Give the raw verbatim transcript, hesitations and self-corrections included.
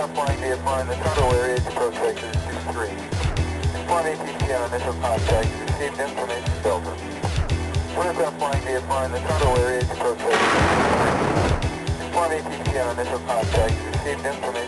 aircraft flying via flying the Toronto area to approach vector two three. Flight A T C on initial contact, received information Delta. One aircraft flying via flying the Toronto area to approach vector two three. Flight A T C on initial contact, received information